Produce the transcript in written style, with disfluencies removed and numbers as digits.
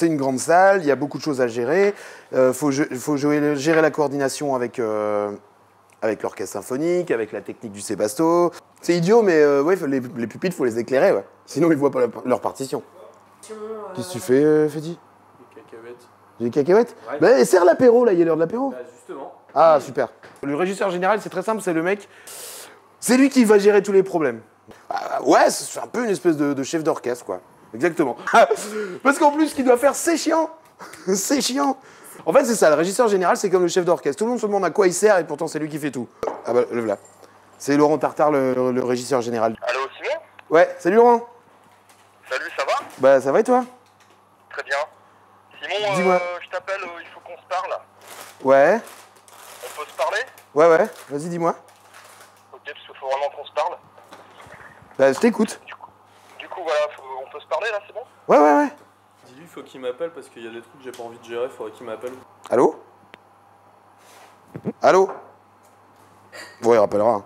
c'est une grande salle, il y a beaucoup de choses à gérer. Faut gérer la coordination avec, avec l'orchestre symphonique, avec la technique du Sébasto. C'est idiot, mais ouais, les pupitres, il faut les éclairer. Ouais. Sinon, ils voient pas leur partition. Qu'est-ce que tu fais, Fethi? Des cacahuètes. Des cacahuètes? Ouais. Bah, serre l'apéro, là, il est l'heure de l'apéro. Bah, justement. Ah, super. Le régisseur général, c'est très simple, c'est le mec. C'est lui qui va gérer tous les problèmes. Ah, ouais, c'est un peu une espèce de chef d'orchestre, quoi. Exactement. Parce qu'en plus, ce qu'il doit faire, c'est chiant. C'est chiant. En fait, c'est ça, le régisseur général, c'est comme le chef d'orchestre. Tout le monde se demande à quoi il sert et pourtant, c'est lui qui fait tout. Ah bah, le voilà. C'est Laurent Tartare, le régisseur général. Allô, Simon? Ouais, salut Laurent. Salut, ça va? Bah, ça va et toi? Très bien. Simon, je t'appelle, il faut qu'on se parle. Ouais. On peut se parler? Ouais, ouais, vas-y, dis-moi. Ok, parce qu'il faut vraiment qu'on se parle. Bah, je t'écoute. Du coup, voilà, on peut se parler là, c'est bon? Ouais, ouais, ouais. Dis-lui, faut qu'il m'appelle parce qu'il y a des trucs que j'ai pas envie de gérer, faudrait qu'il m'appelle. Allô? Allô? Bon, il rappellera.